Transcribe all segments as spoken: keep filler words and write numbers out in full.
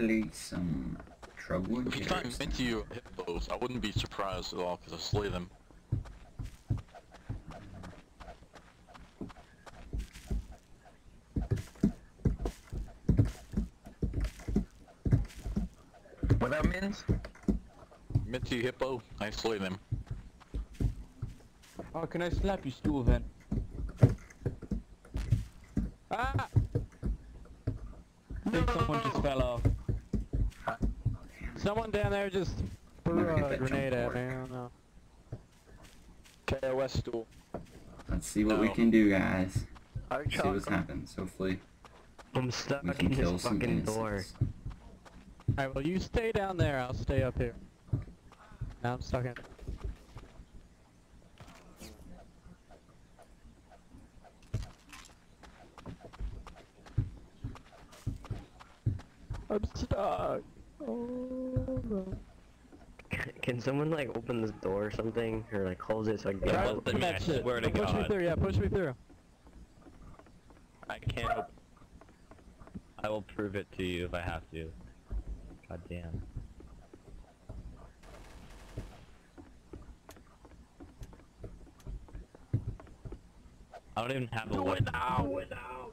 actually some trouble if here. If I meant you hippos, I wouldn't be surprised at all because I slay them. What that means? Minty hippo, I slay them. Oh, can I slap you stool then? Ah! I think no! Someone just fell off. Huh? Someone down there just threw a grenade at me, I don't know. K O S stool. Let's see what no. we can do, guys. Let's see what happens, hopefully. I'm stuck we can in kill this some fucking innocents. Door. Alright, well you stay down there, I'll stay up here. Now I'm stuck in. I'm stuck. Oh no. Can someone like open this door or something? Or like close it so I can get out? I swear to God. Push me through, yeah, push me through. I can't open. I will prove it to you if I have to. God damn. I don't even have a weapon. Do it now!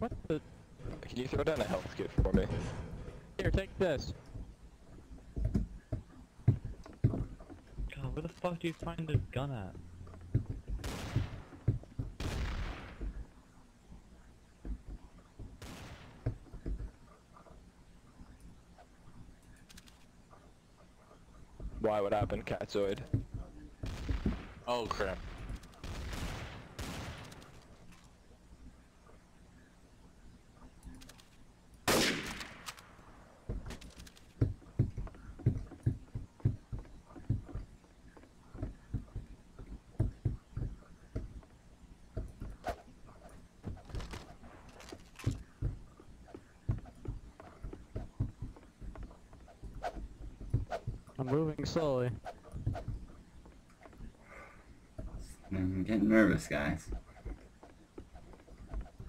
What the? Can you throw down a health kit for me? Here, take this. God, where the fuck do you find a gun at? Why would I happen, Catzoid? Oh crap. I'm moving slowly. I'm getting nervous, guys.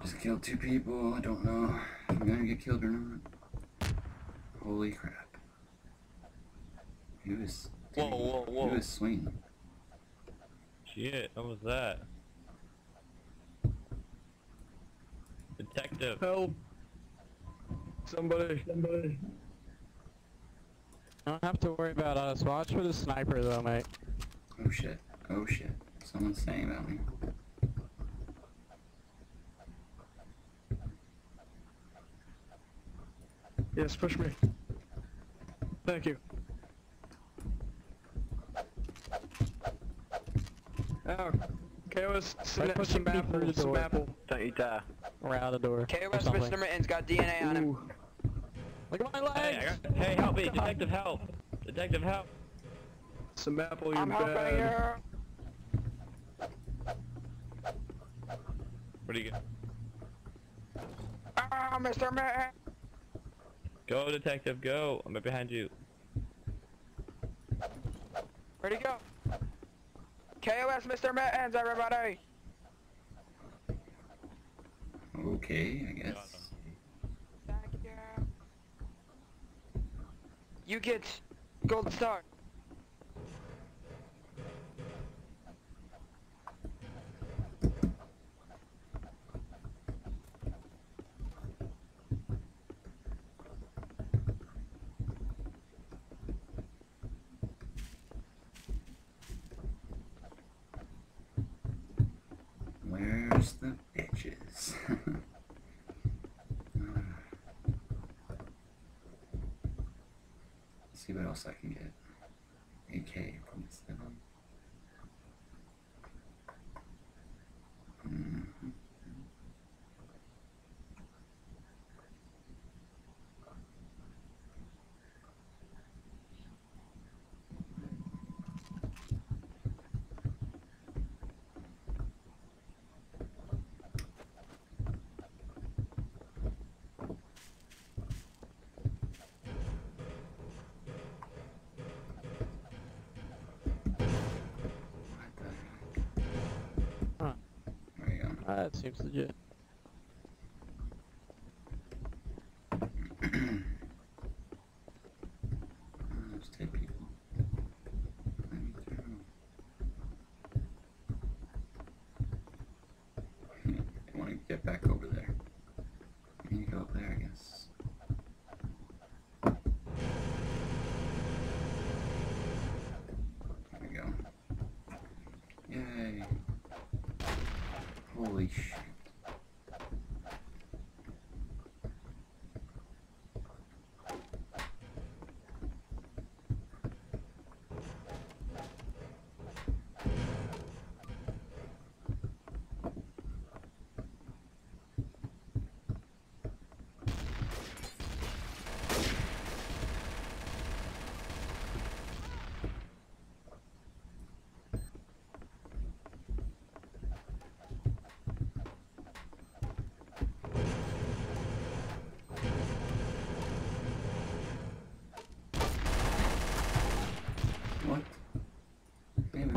Just killed two people. I don't know if I'm gonna get killed or not. Holy crap. He was. Whoa, whoa, whoa. He was swinging. Shit, what was that? Detective. Help! Somebody, somebody. I don't have to worry about us. Watch for the sniper though, mate. Oh shit. Oh shit. Someone's saying about me. Yes, push me. Thank you. Oh. K O S some apple, some apple. Don't you die. We're out of the door. K O S Mister Mittens got D N A on him. Look at my legs! Hey, got, hey help me! God. Detective help! Detective help! Some apple, you're bad. What do you get? Ah, Mister Man! Go, detective, go! I'm right behind you. Where'd he go? K O S Mister Mittens, everybody! Okay, I guess. You get gold star. Where's the bitches? See what else I can get. A K from this thing. Mm-hmm. That seems legit. Let's take people. Let me through. I want to get back over there. I need to go up there, I guess. There we go. Yay. Holy shit.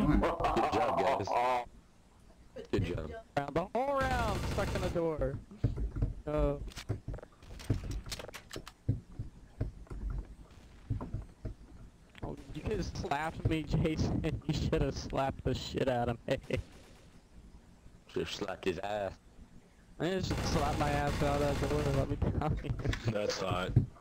Good job, guys. Good job. Round the whole round, stuck in the door. Oh. Oh, you just slapped me, Jason. You should have slapped the shit out of me. Should have slapped his ass. I just slapped my ass out of that door and let me down here. That's not.